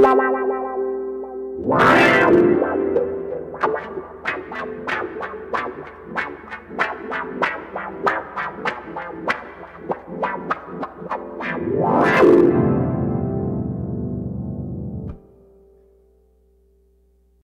La la la la.